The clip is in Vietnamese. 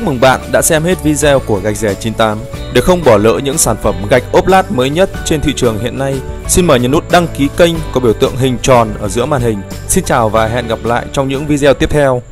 Chúc mừng bạn đã xem hết video của Gạch Rẻ 98. Để không bỏ lỡ những sản phẩm gạch ốp lát mới nhất trên thị trường hiện nay, xin mời nhấn nút đăng ký kênh có biểu tượng hình tròn ở giữa màn hình. Xin chào và hẹn gặp lại trong những video tiếp theo.